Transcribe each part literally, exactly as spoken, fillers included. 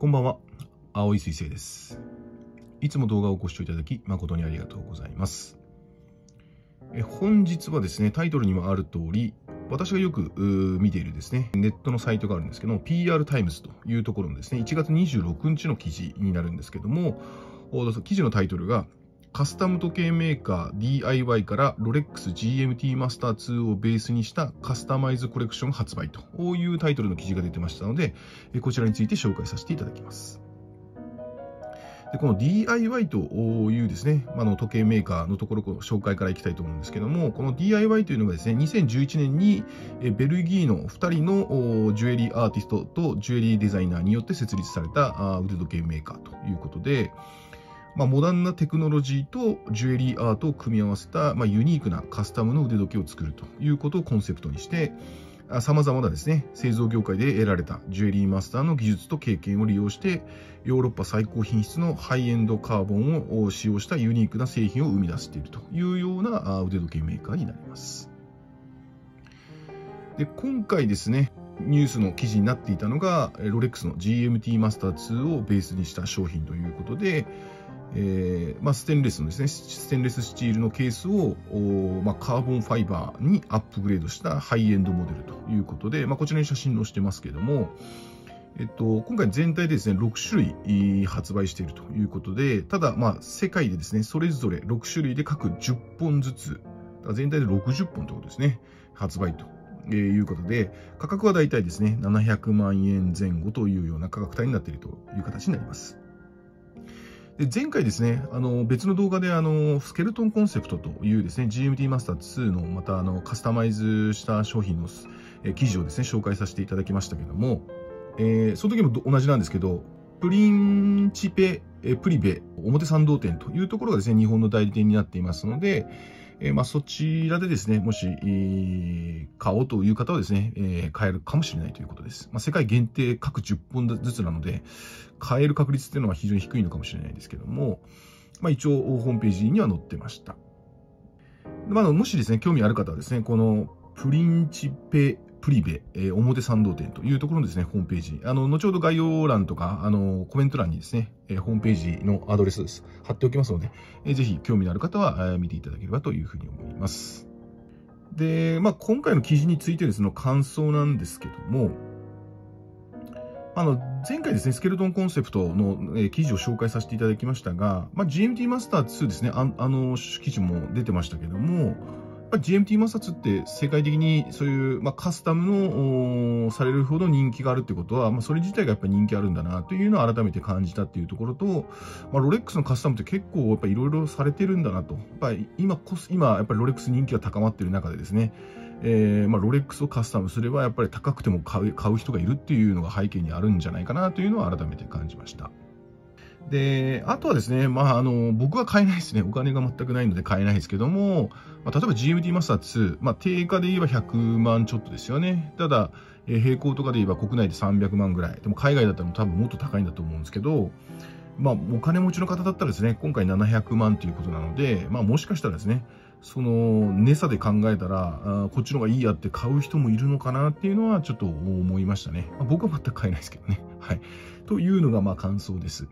こんばんは、青い彗星です。いつも動画をご視聴いただき誠にありがとうございます。え本日はですね、タイトルにもある通り、私がよく見ているですね、ネットのサイトがあるんですけど、ピーアール タイムズというところのですね、いちがつにじゅうろくにちの記事になるんですけども、記事のタイトルが、カスタム時計メーカー ディーアイワイ からロレックス ジーエムティー マスターツーをベースにしたカスタマイズコレクション発売というタイトルの記事が出てましたので、こちらについて紹介させていただきます。でこの ディーアイワイ というですね、あの時計メーカーのところの紹介からいきたいと思うんですけども、この ディーアイワイ というのがですね、にせんじゅういちねんにベルギーのふたりのジュエリーアーティストとジュエリーデザイナーによって設立された腕時計メーカーということで、まあ、モダンなテクノロジーとジュエリーアートを組み合わせた、まあ、ユニークなカスタムの腕時計を作るということをコンセプトにして、さまざまなですね、製造業界で得られたジュエリーマスターの技術と経験を利用して、ヨーロッパ最高品質のハイエンドカーボンを使用したユニークな製品を生み出しているというような腕時計メーカーになります。で今回ですね、ニュースの記事になっていたのが、ロレックスの ジーエムティー マスターツーをベースにした商品ということで、えーまあ、ステンレスのですね、ステンレススチールのケースをー、まあ、カーボンファイバーにアップグレードしたハイエンドモデルということで、まあ、こちらに写真載せてますけれども、えっと、今回全体でですね、ろくしゅるい発売しているということで、ただ、まあ、世界でですね、それぞれろくしゅるいで各じゅっぽんずつ、全体でろくじゅっぽんということですね、発売ということで、価格はだいたいですね、ななひゃくまんえんぜん後というような価格帯になっているという形になります。で前回ですね、あの別の動画であのスケルトンコンセプトというですね、ジーエムティー マスターツーのまたあのカスタマイズした商品のえ記事をですね、紹介させていただきましたけども、えー、その時も同じなんですけど、プリンチペ、えプリベ表参道店というところがですね、日本の代理店になっていますので、えーまあ、そちらでですね、もし、えー、買おうという方はですね、えー、買えるかもしれないということです。まあ、世界限定各じゅっぽんずつなので、買える確率っていうのは非常に低いのかもしれないですけども、まあ、一応ホームページには載ってました。まあ、もしですね、興味ある方はですね、このプリンチペプリベ、えー、表参道店というところのですね、ホームページ、あの、後ほど概要欄とか、あの、コメント欄にですね、えー、ホームページのアドレスです。貼っておきますので、えー、ぜひ興味のある方は、えー、見ていただければというふうに思います。で、まあ、今回の記事についてですね、感想なんですけども、あの、前回ですね、スケルトンコンセプトの、えー、記事を紹介させていただきましたが、まあ、ジーエムティー マスターツーですね、あ、あの、記事も出てましたけども、やっぱり ジーエムティー マスターツーって世界的にそういう、まあ、カスタムのされるほど人気があるってことは、まあ、それ自体がやっぱり人気あるんだなというのを改めて感じたっていうところと、まあ、ロレックスのカスタムって結構やっぱいろいろされてるんだなと、やっぱり今こそ、今やっぱりロレックス人気が高まってる中でですね、えー、まあロレックスをカスタムすればやっぱり高くても買う、買う人がいるっていうのが背景にあるんじゃないかなというのは改めて感じました。で、あとはですね、まあ、あの、僕は買えないですね。お金が全くないので買えないですけども、まあ、例えば ジーエムティー マスターツー、まあ、定価で言えばひゃくまんちょっとですよね。ただ、えー、並行とかで言えば国内でさんびゃくまんぐらい。でも海外だったら多分もっと高いんだと思うんですけど、まあ、お金持ちの方だったらですね、今回ななひゃくまんということなので、まあ、もしかしたらですね、その、値差で考えたら、あこっちの方がいいやって買う人もいるのかなっていうのはちょっと思いましたね。まあ、僕は全く買えないですけどね。はい。というのが、まあ、感想です。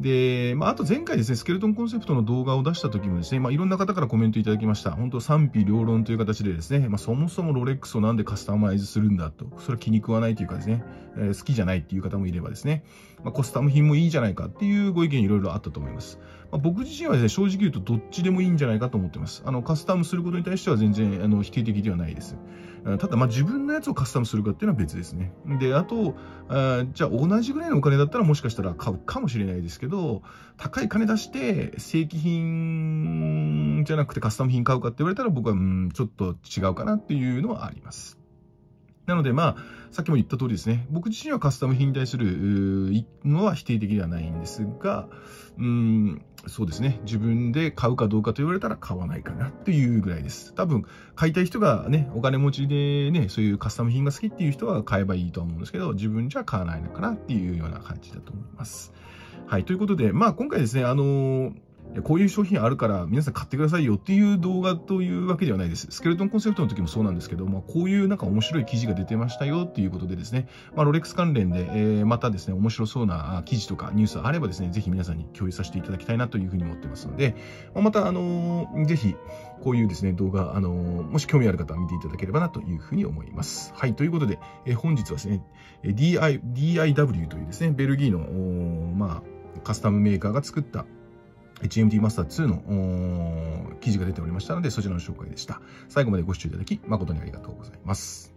で、まあ、あと前回ですね、スケルトンコンセプトの動画を出した時もですね、まあ、いろんな方からコメントいただきました。本当賛否両論という形でですね、まあ、そもそもロレックスをなんでカスタマイズするんだと、それは気に食わないというかですね、えー、好きじゃないっていう方もいればですね、まあ、コスタム品もいいじゃないかっていうご意見いろいろあったと思います。まあ、僕自身はですね、正直言うとどっちでもいいんじゃないかと思ってます。あの、カスタムすることに対しては全然あの否定的ではないです。ただ、まあ、自分のやつをカスタムするかっていうのは別ですね。で、あと、あじゃあ同じぐらいのお金だったらもしかしたら買うかもしれないですけど、高い金出して正規品じゃなくてカスタム品買うかって言われたら僕はうんちょっと違うかなっていうのはあります。なので、まあ、さっきも言った通りですね、僕自身はカスタム品に対するのは否定的ではないんですが、うん、そうですね、自分で買うかどうかと言われたら買わないかなっていうぐらいです。多分、買いたい人がね、お金持ちでね、そういうカスタム品が好きっていう人は買えばいいとは思うんですけど、自分じゃ買わないのかなっていうような感じだと思います。はい、ということで、まあ、今回ですね、あのー、こういう商品あるから皆さん買ってくださいよっていう動画というわけではないです。スケルトンコンセプトの時もそうなんですけど、まあ、こういうなんか面白い記事が出てましたよっていうことでですね、まあ、ロレックス関連で、えー、またですね、面白そうな記事とかニュースあればですね、ぜひ皆さんに共有させていただきたいなというふうに思ってますので、また、あのー、ぜひこういうですね、動画、あのー、もし興味ある方は見ていただければなというふうに思います。はい、ということで、えー、本日はですね、ディーアイダブリュー というですね、ベルギーの、まあ、カスタムメーカーが作ったエイチエムティー マスターツーの記事が出ておりましたので、そちらの紹介でした。最後までご視聴いただき誠にありがとうございます。